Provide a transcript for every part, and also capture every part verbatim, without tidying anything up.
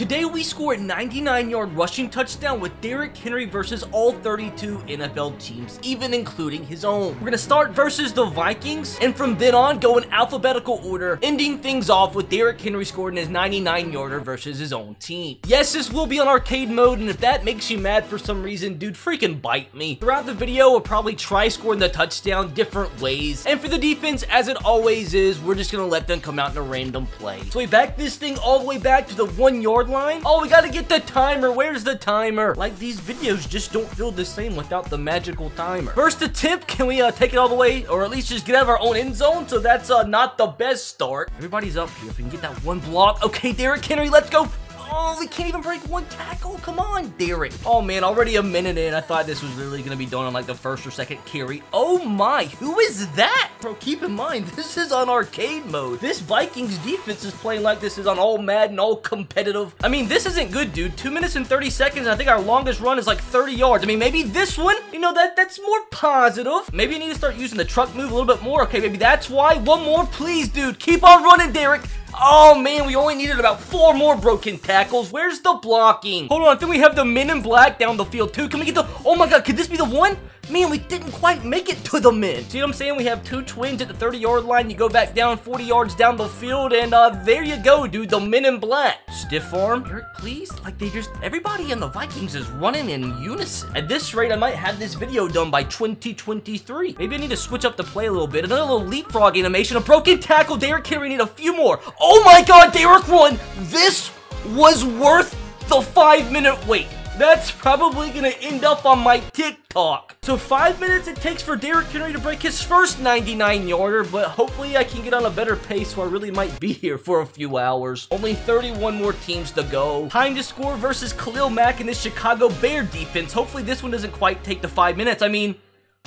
Today we score a ninety-nine yard rushing touchdown with Derrick Henry versus all thirty-two N F L teams, even including his own. We're gonna start versus the Vikings, and from then on go in alphabetical order, ending things off with Derrick Henry scoring his ninety-nine yarder versus his own team. Yes, this will be on arcade mode, and if that makes you mad for some reason, dude, freaking bite me. Throughout the video, we'll probably try scoring the touchdown different ways, and for the defense, as it always is, we're just gonna let them come out in a random play. So we back this thing all the way back to the one yard line. Line. Oh, we gotta get the timer. Where's the timer? Like, these videos just don't feel the same without the magical timer. First attempt, can we uh, take it all the way, or at least just get out of our own end zone? So that's uh, not the best start. Everybody's up here. If we can get that one block. Okay, Derrick Henry, let's go. Oh, we can't even break one tackle. Come on, Derrick. Oh, man, already a minute in. I thought this was really going to be done on, like, the first or second carry. Oh, my. Who is that? Bro, keep in mind, this is on arcade mode. This Vikings defense is playing like this is on all Madden, all competitive. I mean, this isn't good, dude. two minutes and thirty seconds. I think our longest run is, like, thirty yards. I mean, maybe this one, you know, that that's more positive. Maybe I need to start using the truck move a little bit more. Okay, maybe that's why. One more, please, dude. Keep on running, Derrick. Oh, man, we only needed about four more broken tackles. Where's the blocking? Hold on, I think we have the men in black down the field, too. Can we get the... Oh, my God, could this be the one? Man, we didn't quite make it to the men. See what I'm saying? We have two twins at the thirty yard line. You go back down forty yards down the field, and uh, there you go, dude. The men in black. Stiff arm. Derrick, please. Like, they just... Everybody in the Vikings is running in unison. At this rate, I might have this video done by twenty twenty-three. Maybe I need to switch up the play a little bit. Another little leapfrog animation. A broken tackle. Derrick Henry, need a few more. Oh, my God. Derrick won. This was worth the five minute wait. That's probably going to end up on my TikTok. So five minutes it takes for Derrick Henry to break his first ninety-nine yarder, but hopefully I can get on a better pace, so I really might be here for a few hours. Only thirty-one more teams to go. Time to score versus Khalil Mack and this Chicago Bear defense. Hopefully this one doesn't quite take the five minutes. I mean,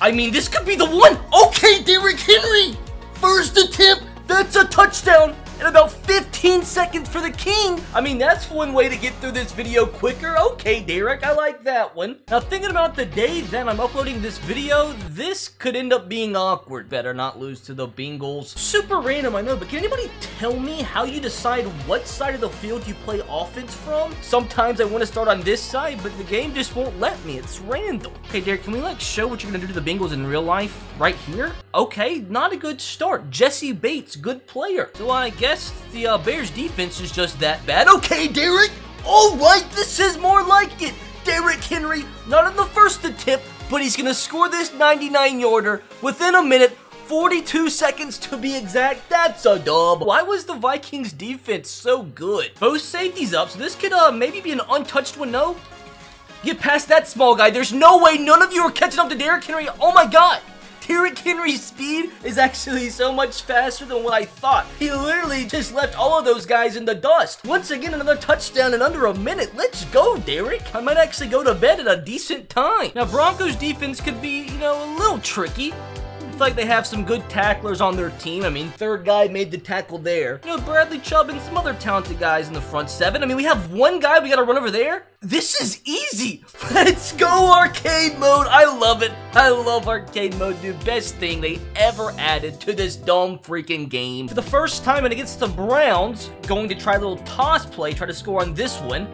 I mean, this could be the one. Okay, Derrick Henry. First attempt. That's a touchdown. In about fifteen seconds for the king. I mean, that's one way to get through this video quicker. Okay, Derrick, I like that one. Now, thinking about the day that I'm uploading this video, this could end up being awkward. Better not lose to the Bengals. Super random, I know, but can anybody tell me how you decide what side of the field you play offense from? Sometimes I want to start on this side, but the game just won't let me. It's random. Okay, Derrick, can we, like, show what you're going to do to the Bengals in real life right here? Okay, not a good start. Jesse Bates, good player. So I guess... Yes, the uh, Bears defense is just that bad. Okay, Derrick. All right, this is more like it. Derrick Henry, not in the first attempt, but he's going to score this ninety-nine yarder within a minute. forty-two seconds to be exact. That's a dub. Why was the Vikings defense so good? Both safeties up, so this could uh, maybe be an untouched one. No. Get past that small guy. There's no way none of you are catching up to Derrick Henry. Oh, my God. Derrick Henry's speed is actually so much faster than what I thought. He literally just left all of those guys in the dust. Once again, another touchdown in under a minute. Let's go, Derrick. I might actually go to bed at a decent time. Now, Broncos defense could be, you know, a little tricky. I feel like they have some good tacklers on their team. I mean, third guy made the tackle there. You know, Bradley Chubb and some other talented guys in the front seven. I mean, we have one guy we got to run over there. This is easy. Let's go arcade mode. I love it. I love arcade mode, dude. Best thing they ever added to this dumb freaking game. For the first time and against the Browns, going to try a little toss play, try to score on this one.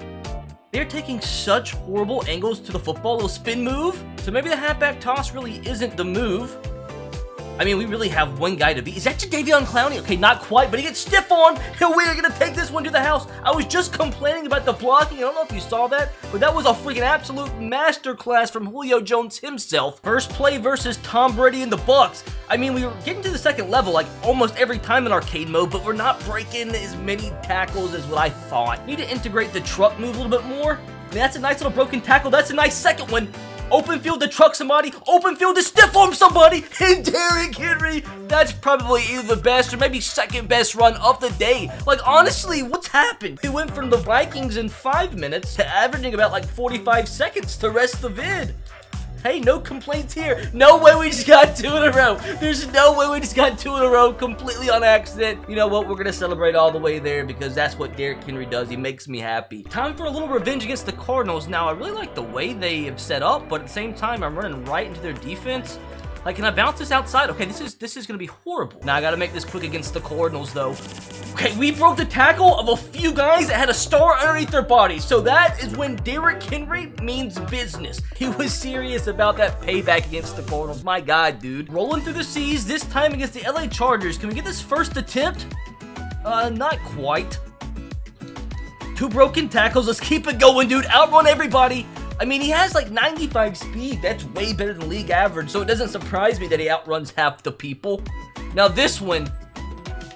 They're taking such horrible angles to the football, a little spin move. So maybe the halfback toss really isn't the move. I mean, we really have one guy to beat. Is that Jadeveon Clowney? Okay, not quite, but he gets stiff on, and we are going to take this one to the house. I was just complaining about the blocking. I don't know if you saw that, but that was a freaking absolute masterclass from Julio Jones himself. First play versus Tom Brady and the Bucks. I mean, we were getting to the second level like almost every time in arcade mode, but we're not breaking as many tackles as what I thought. Need to integrate the truck move a little bit more. I mean, that's a nice little broken tackle. That's a nice second one. Open field to truck somebody, open field to stiff arm somebody, and Derrick Henry, that's probably either the best or maybe second best run of the day. Like, honestly, what's happened? We went from the Vikings in five minutes to averaging about like forty-five seconds to rest the vid. Hey, no complaints here. No way we just got two in a row. There's no way we just got two in a row completely on accident. You know what? We're going to celebrate all the way there because that's what Derrick Henry does. He makes me happy. Time for a little revenge against the Cardinals. Now, I really like the way they have set up, but at the same time, I'm running right into their defense. Like, can I bounce this outside? Okay, this is this is gonna be horrible. Now I gotta make this quick against the Cardinals, though. Okay, we broke the tackle of a few guys that had a star underneath their body. So that is when Derrick Henry means business. He was serious about that payback against the Cardinals. My God, dude. Rolling through the seas, this time against the L A Chargers. Can we get this first attempt? Uh, not quite. Two broken tackles. Let's keep it going, dude. Outrun everybody. I mean, he has like ninety-five speed. That's way better than league average, so it doesn't surprise me that he outruns half the people. Now this one,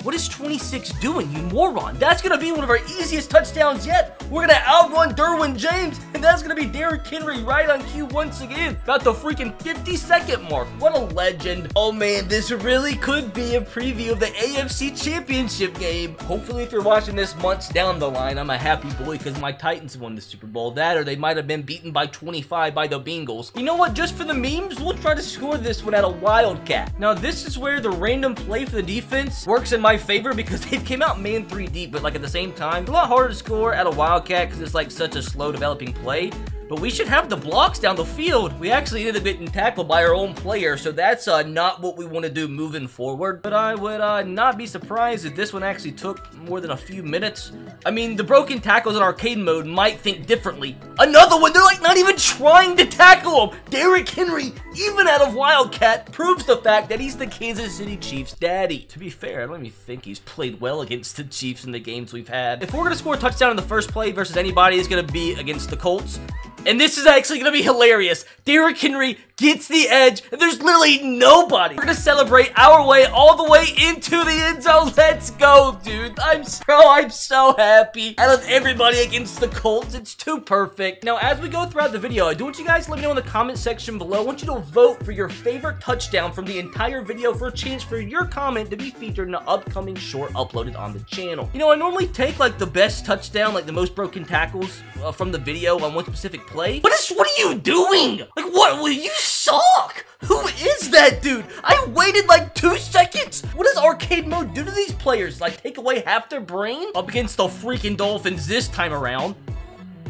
what is twenty-six doing, you moron? That's going to be one of our easiest touchdowns yet. We're going to outrun Derwin James, and that's going to be Derrick Henry right on cue once again. About the freaking fifty-second mark. What a legend. Oh, man, this really could be a preview of the A F C Championship game. Hopefully, if you're watching this months down the line, I'm a happy boy because my Titans won the Super Bowl. That, or they might have been beaten by twenty-five by the Bengals. You know what? Just for the memes, we'll try to score this one at a Wildcat. Now, this is where the random play for the defense works in my favor because they came out man three deep, but like at the same time, a lot harder to score at a Wildcat because it's like such a slow developing play. But we should have the blocks down the field. We actually ended up getting tackled by our own player, so that's uh, not what we want to do moving forward. But I would uh, not be surprised if this one actually took more than a few minutes. I mean, the broken tackles in arcade mode might think differently. Another one! They're like not even trying to tackle him! Derrick Henry, even out of Wildcat, proves the fact that he's the Kansas City Chiefs' daddy. To be fair, I don't even think he's played well against the Chiefs in the games we've had. If we're going to score a touchdown in the first play versus anybody, it's going to be against the Colts. And this is actually going to be hilarious. Derrick Henry gets the edge, and there's literally nobody. We're going to celebrate our way all the way into the end zone. Let's go, dude. I'm so, I'm so happy. Out of everybody against the Colts, it's too perfect. Now, as we go throughout the video, I do want you guys to let me know in the comment section below. I want you to vote for your favorite touchdown from the entire video for a chance for your comment to be featured in an upcoming short uploaded on the channel. You know, I normally take, like, the best touchdown, like, the most broken tackles uh, from the video on one specific play. What is, what are you doing? Like, what? Will you suck? Who is that dude? I waited like two seconds. What does arcade mode do to these players? Like, take away half their brain? Up against the freaking Dolphins this time around.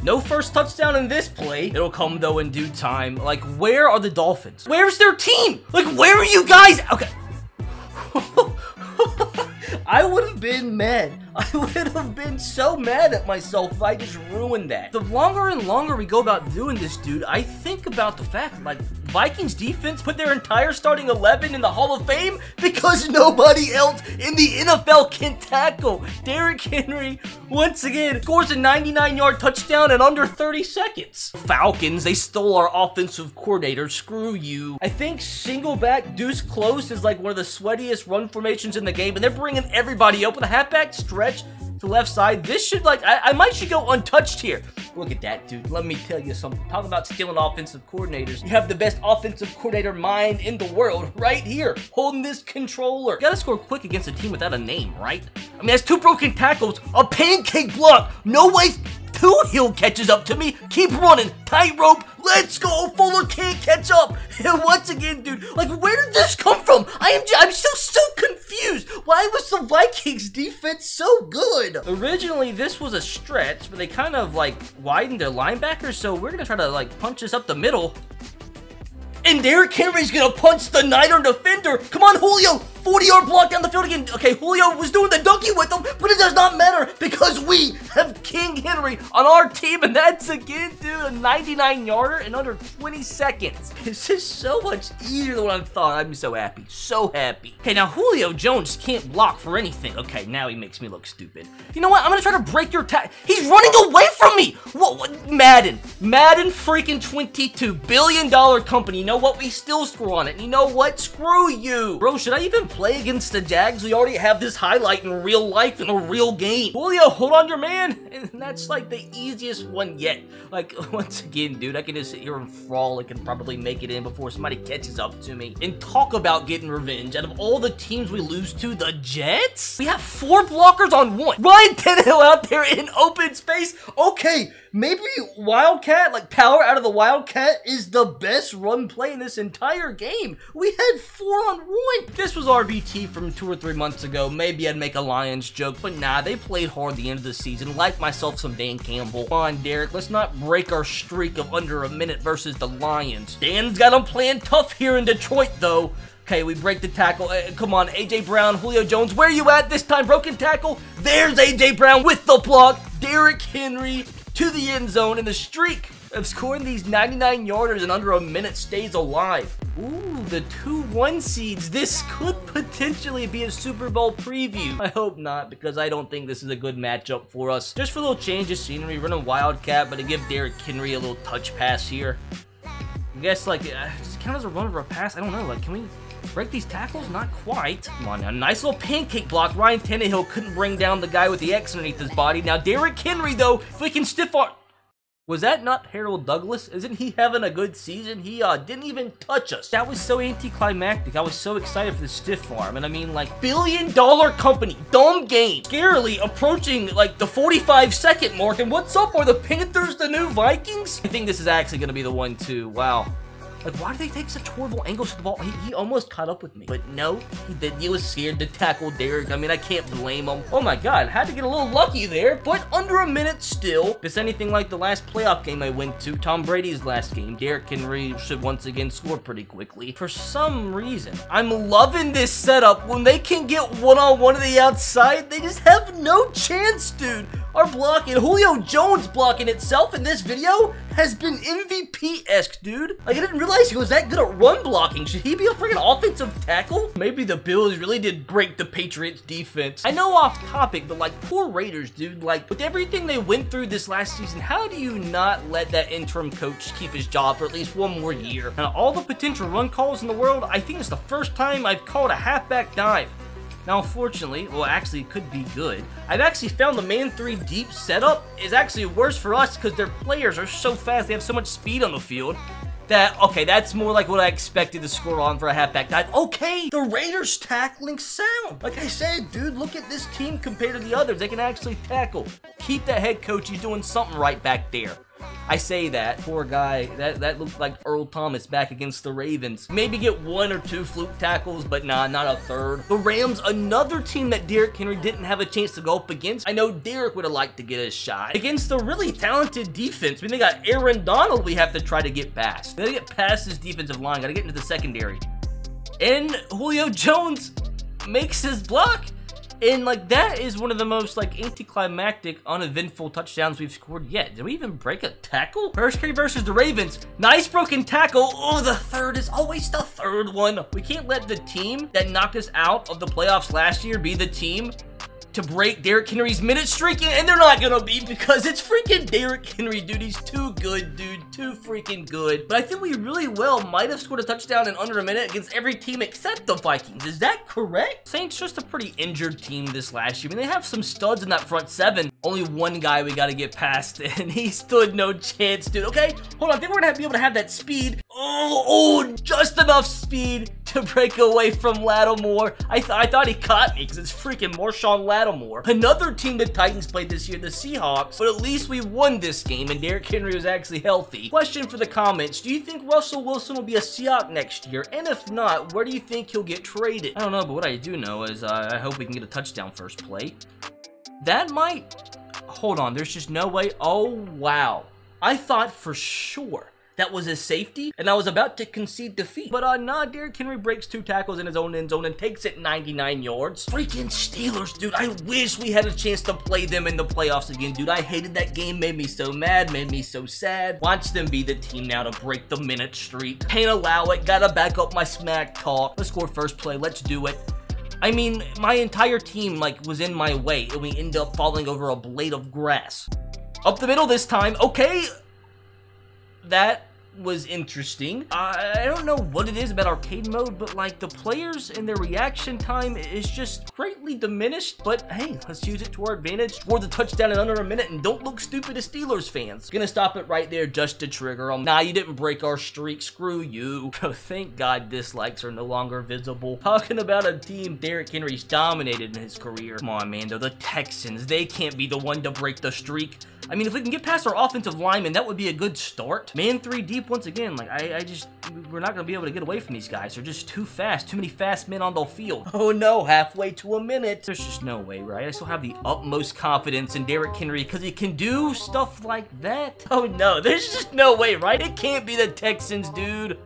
No first touchdown in this play. It'll come, though, in due time. Like, where are the Dolphins? Where's their team? Like, where are you guys? Okay. I would have been mad. I would have been so mad at myself if I just ruined that. The longer and longer we go about doing this, dude, I think about the fact, like, Vikings defense put their entire starting eleven in the Hall of Fame because nobody else in the N F L can tackle. Derrick Henry, once again, scores a ninety-nine yard touchdown in under thirty seconds. Falcons, they stole our offensive coordinator. Screw you. I think single back Deuce Close is like one of the sweatiest run formations in the game, and they're bringing everybody up with a halfback stretch to the left side. This should, like, I, I might should go untouched here. Look at that, dude. Let me tell you something. Talk about stealing offensive coordinators. You have the best offensive coordinator mind in the world right here, holding this controller. You gotta score quick against a team without a name, right? I mean, that's two broken tackles, a pancake block. No way two heel catches up to me. Keep running. Tightrope. Let's go. Fuller can't catch up. And once again, dude, like, where did this come from? I am I'm so, so confused. Why was the Vikings defense so good? Originally, this was a stretch, but they kind of, like, widened their linebackers, so we're going to try to, like, punch this up the middle. And Derrick Henry's going to punch the Niner defender. Come on, Julio. forty yard block down the field again. Okay, Julio was doing the donkey with him, but it does not matter because we have King Henry on our team, and that's again, dude, a ninety-nine yarder in under twenty seconds. This is so much easier than what I thought. I'm so happy. So happy. Okay, now Julio Jones can't block for anything. Okay, now he makes me look stupid. You know what? I'm going to try to break your tackle. He's running away from me. What, what? Madden. Madden freaking twenty-two billion dollar company. You know what? We still score on it. You know what? Screw you. Bro, should I even play against the Jags? We already have this highlight in real life in a real game. Julio, hold on your man. And that's like the easiest one yet. Like, once again, dude, I can just sit here and frawl and can probably make it in before somebody catches up to me. And talk about getting revenge. Out of all the teams we lose to, the Jets? We have four blockers on one. Ryan Tannehill out there in open space. Okay, maybe Wildcat Wildcat, like power out of the Wildcat, is the best run play in this entire game. We had four on one. If this was R B T from two or three months ago, maybe I'd make a Lions joke, but nah, they played hard the end of the season. Like myself some Dan Campbell. Come on, Derek, let's not break our streak of under a minute versus the Lions. Dan's got them playing tough here in Detroit, though. Okay, we break the tackle. Uh, come on, A J Brown, Julio Jones, where are you at this time? Broken tackle. There's A J Brown with the block. Derrick Henry to the end zone, and the streak of scoring these ninety-nine yarders in under a minute stays alive. Ooh, the two one seeds. This could potentially be a Super Bowl preview. I hope not, because I don't think this is a good matchup for us. Just for a little change of scenery, running Wildcat, but to give Derrick Henry a little touch pass here. I guess, like, uh, does it count as a run or a pass? I don't know. Like, can we break these tackles? Not quite. Come on now. Nice little pancake block. Ryan Tannehill couldn't bring down the guy with the X underneath his body. Now, Derrick Henry, though, freaking stiff arm. Was that not Harold Douglas? Isn't he having a good season? He uh, didn't even touch us. That was so anticlimactic. I was so excited for the stiff arm. And I mean, like, billion dollar company. Dumb game. Scarily approaching, like, the forty-five second mark. And what's up? Are the Panthers the new Vikings? I think this is actually going to be the one, too. Wow. Like, why do they take such horrible angles to the ball? He, he almost caught up with me. But no, he didn't. He was scared to tackle Derrick. I mean, I can't blame him. Oh my God, had to get a little lucky there, but under a minute still. If it's anything like the last playoff game I went to, Tom Brady's last game, Derrick Henry should once again score pretty quickly. For some reason, I'm loving this setup. When they can get one-on-one to the outside, they just have no chance, dude. Our blocking, Julio Jones blocking itself in this video has been M V P-esque, dude. Like, I didn't realize he was that good at run blocking. Should he be a freaking offensive tackle? Maybe the Bills really did break the Patriots defense. I know off topic, but like, poor Raiders, dude. Like, with everything they went through this last season, how do you not let that interim coach keep his job for at least one more year? And all the potential run calls in the world, I think it's the first time I've called a halfback dive. Now, unfortunately, well, actually, it could be good. I've actually found the man three deep setup is actually worse for us because their players are so fast. They have so much speed on the field that, okay, that's more like what I expected to score on for a halfback dive. Okay, the Raiders tackling sound. Like I said, dude, look at this team compared to the others. They can actually tackle. Keep that head coach. He's doing something right back there. I say that. Poor guy. That that looked like Earl Thomas back against the Ravens. Maybe get one or two fluke tackles, but nah, not a third. The Rams, another team that Derrick Henry didn't have a chance to go up against. I know Derrick would have liked to get a shot. Against the really talented defense. I mean, they got Aaron Donald we have to try to get past. Gotta get past this defensive line. Gotta get into the secondary. And Julio Jones makes his block. And, like, that is one of the most, like, anticlimactic, uneventful touchdowns we've scored yet. Did we even break a tackle? First carry versus the Ravens. Nice broken tackle. Oh, the third is always the third one. We can't let the team that knocked us out of the playoffs last year be the team to break Derrick Henry's minute streak, and they're not gonna be because it's freaking Derrick Henry, dude. He's too good, dude, too freaking good. But I think we really well might have scored a touchdown in under a minute against every team except the Vikings. Is that correct? Saints just a pretty injured team this last year. I mean, they have some studs in that front seven. Only one guy we gotta get past, and he stood no chance, dude. Okay, hold on, I think we're gonna have to be able to have that speed. Oh, oh, just enough speed to break away from Lattimore. I, th I thought he caught me because it's freaking Marshon Lattimore. Another team the Titans played this year, the Seahawks, but at least we won this game and Derrick Henry was actually healthy. Question for the comments, do you think Russell Wilson will be a Seahawk next year? And if not, where do you think he'll get traded? I don't know, but what I do know is uh, I hope we can get a touchdown first play. That might, hold on, there's just no way. Oh, wow. I thought for sure that was his safety, and I was about to concede defeat. But uh, nah, Derrick Henry breaks two tackles in his own end zone and takes it ninety-nine yards. Freaking Steelers, dude. I wish we had a chance to play them in the playoffs again, dude. I hated that game. Made me so mad. Made me so sad. Watch them be the team now to break the minute streak. Can't allow it. Gotta back up my smack talk. Let's score first play. Let's do it. I mean, my entire team, like, was in my way, and we end up falling over a blade of grass. Up the middle this time. Okay. That was interesting. I, I don't know what it is about arcade mode, but like the players and their reaction time is just greatly diminished. But hey, let's use it to our advantage. Score the touchdown in under a minute and don't look stupid as Steelers fans. Gonna stop it right there just to trigger them. Nah, you didn't break our streak. Screw you. Oh, thank God dislikes are no longer visible. Talking about a team Derrick Henry's dominated in his career. Come on, man, though, the Texans, they can't be the one to break the streak. I mean, if we can get past our offensive lineman, that would be a good start. Man three deep once again. Like, I, I just, we're not going to be able to get away from these guys. They're just too fast. Too many fast men on the field. Oh, no. Halfway to a minute. There's just no way, right? I still have the utmost confidence in Derrick Henry because he can do stuff like that. Oh, no. There's just no way, right? It can't be the Texans, dude.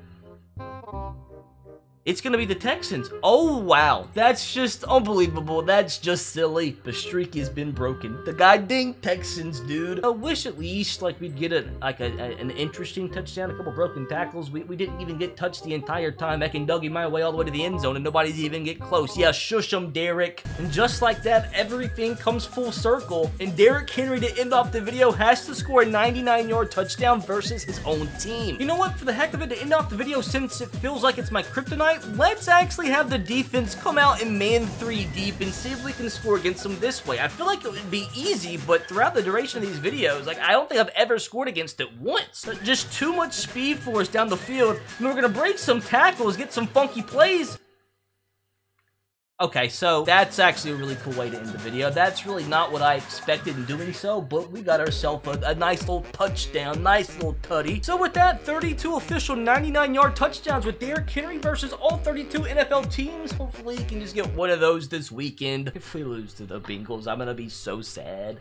It's going to be the Texans. Oh, wow. That's just unbelievable. That's just silly. The streak has been broken. The goddamn Texans, dude. I wish at least, like, we'd get a, like a, a, an interesting touchdown, a couple broken tackles. We, we didn't even get touched the entire time. I can Dougie my way all the way to the end zone, and nobody's even get close. Yeah, shush him, Derrick. And just like that, everything comes full circle. And Derrick Henry, to end off the video, has to score a ninety-nine yard touchdown versus his own team. You know what? For the heck of it, to end off the video, since it feels like it's my kryptonite, let's actually have the defense come out and man three deep and see if we can score against them this way. I feel like it would be easy, but throughout the duration of these videos, like, I don't think I've ever scored against it once. Just too much speed for us down the field, and we're gonna break some tackles, get some funky plays. Okay, so that's actually a really cool way to end the video. That's really not what I expected in doing so, but we got ourselves a, a nice little touchdown, nice little tutty. So with that, thirty-two official ninety-nine yard touchdowns with Derrick Henry versus all thirty-two N F L teams. Hopefully, you can just get one of those this weekend. If we lose to the Bengals, I'm going to be so sad.